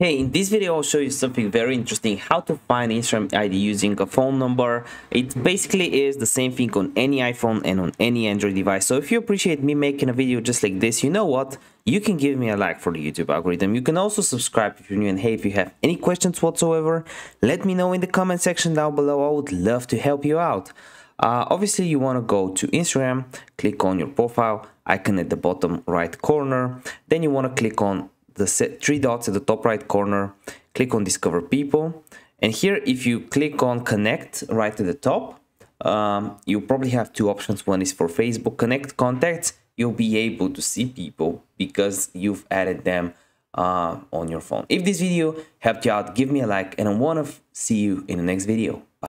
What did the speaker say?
Hey, in this video I'll show you something very interesting, how to find Instagram ID using a phone number. It basically is the same thing on any iPhone and on any Android device. So if you appreciate me making a video just like this, you know what? You can give me a like for the YouTube algorithm. You can also subscribe if you're new, and hey, if you have any questions whatsoever, let me know in the comment section down below. I would love to help you out. Obviously you want to go to Instagram, click on your profile icon at the bottom right corner, then you want to click on the three dots at the top right corner, click on discover people, and here if you click on connect right at the top, you probably have two options. One is for Facebook connect contacts. You'll be able to see people because you've added them on your phone. If this video helped you out, give me a like, and I want to see you in the next video.